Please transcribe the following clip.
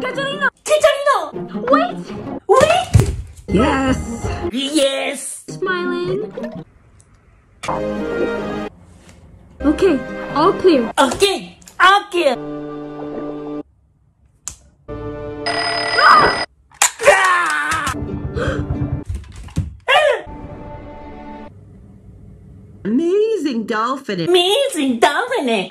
Katerina! Katerina! Wait! Wait! Yes! Yes! Smiling. Okay, all clear. Okay, all clear. Amazing dolphin. Amazing dolphin.